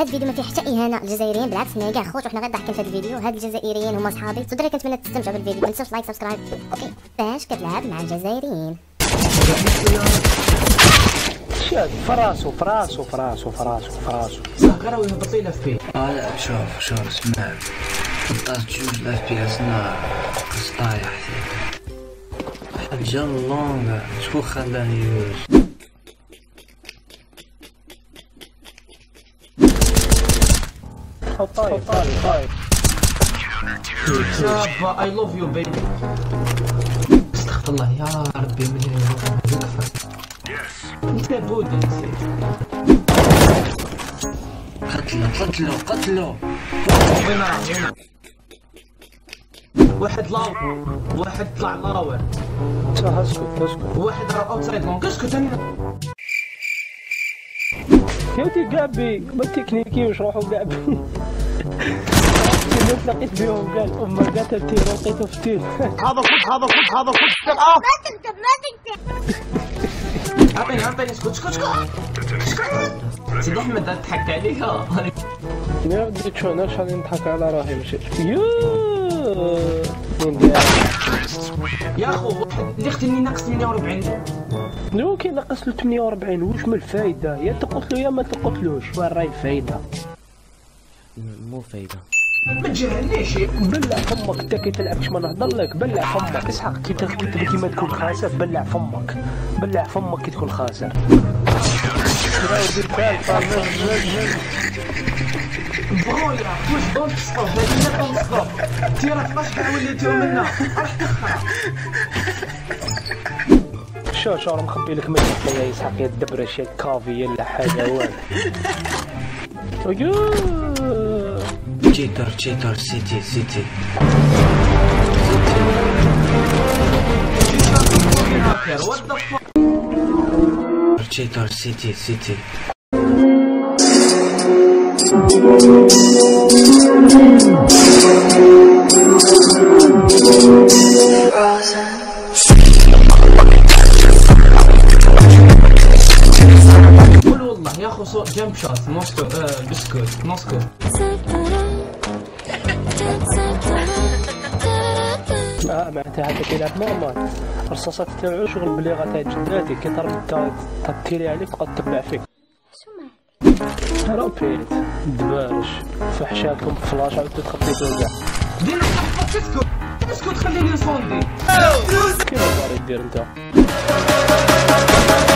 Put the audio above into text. هاد الفيديو ما فيه حتى اهانه للجزائريين، بالعكس حنايا كاع خوت وحنا غير ضحكين في هاد الفيديو. هاد الجزائريين هما صحابي، تقدر كنتمنى تستمتعوا بالفيديو. ما تنساوش لايك سبسكرايب. اوكي، باش كتلعب مع الجزائريين شاد فراسو فراسو فراسو فراسو فراسو كراوي هبط لي لاف بي. شوف شوف سمع طاس جوج لاف بي اسنا طايح حاجه لونغ. شكون خلاني يوز طايح طايح طايح شابة. اي لوف يو بيبي. استغفر الله يا ربي من هنا انت بود. انت قتلو قتلو قتلو. وين راه هنا واحد لاو واحد طلع لاور. اسكت اسكت واحد راه اوتسايد لونك. اسكت انا كيوتي كابي ما تكنيكيوش روحو كابي. لقيت بيهم قال امك قالت التيل لقيته في التيل. هذا خذ هذا خذ هذا خذ. ما تكتب ما تكتب. عطيني عطيني. اسكت اسكت اسكت سيدي احمد ضحك عليك. يا ودي تشونا شحال نضحك على راهي مشيت. يا اخو اللي ختني ناقص 48 لو كي ناقص له 48 واش من الفايده؟ يا تقتلو يا ما تقتلوش. وين راهي الفايده؟ مو فايده. ما تجهلنيش بلع فمك انت كي تلعب. كش ما نهضر لك بلع فمك. اسحق كي كيما تكون خاسر بلع فمك. بلع فمك كي تكون خاسر. بغويا واش دونت ستوب هذه دونت ستوب. تي راه 12 عام وليتو منا راح تخرع. شو شو راه مخبي لك ما يا يسحق يا الدبره شي كافي ولا حاجه والو. تشيتر تشيتر سيتي سيتي تشيتر سيتي سيتي قول والله يا خصو جمب شوت نوسكو بسكوت نوسكو. معناتها هذا كيلعب نورمال. الرصاصات تاعو شغل بلي غاتاع جداتي كي تربط تطيري عليك تبقى تبع فيك. شو روبيت دبارش فحشاكم فلاش عاود تخبيتو كاع. دير الصفه تسكت تسكت خليني نصوندي. كيفاش غادي دير انت؟